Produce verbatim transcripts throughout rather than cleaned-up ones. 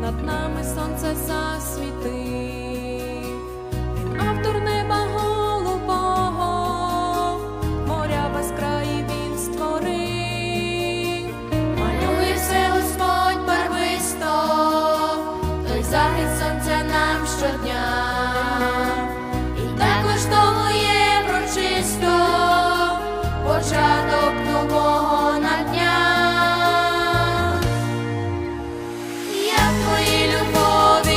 Над нами сонце засвіти, він автор неба голубого, моря без краї він створив. Малює все Господь первисто, той захід сонця нам щодня, і так влаштовує прочисто початок нового на дня. Дякую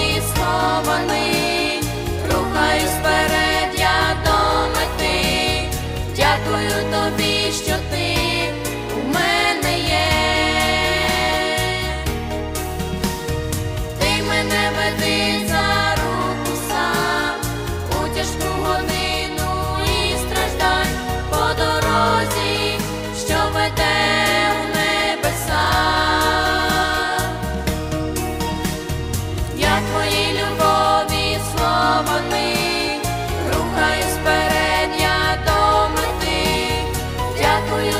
тобі, що ти у мене є. Ти мене веди за руку сам у тяжку годину і страждань по дорозі, що веде у небеса. Я твоїй любові слабоний, рухаюсь вперед.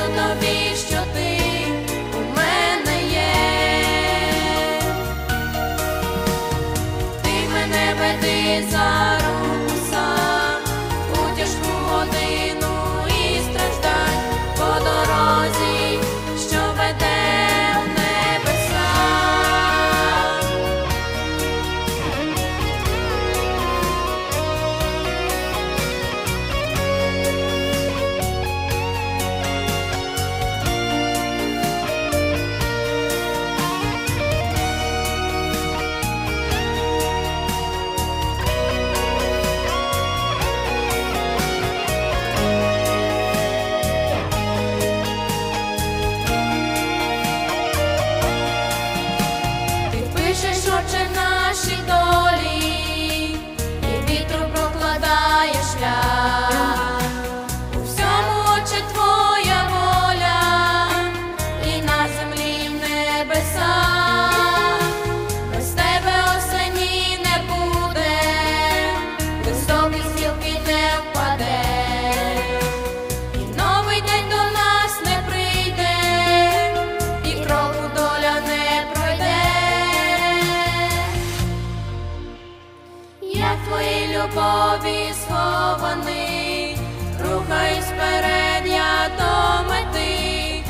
Дякую тобі, що ти у мене є. Ти мене веди за руку сам у тяжку годину і страждань по дорозі, що веде в небеса. Отче нашій долі, і вітру прокладає шлях. У всьому, Отче, твоя воля, і на землі, і в небесах. Без тебе осені не буде, високий з гілки не впаде, і новий день до нас не прийде, і кроку доля не пройде. Я в твоїй любові схований, рухаюсь вперед я до мети.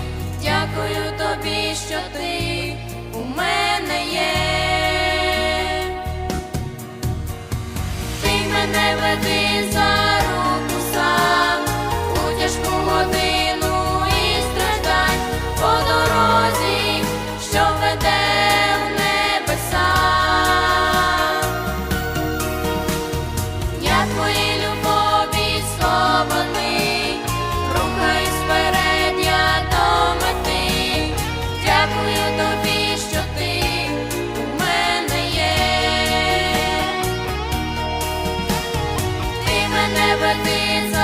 Дякую тобі, що ти у мене є. Ти мене веди за руку сам у тяжку годину і страждань по дорозі, що веде в небеса. Дякую тобі, що ти у мене є. Ти мене веди за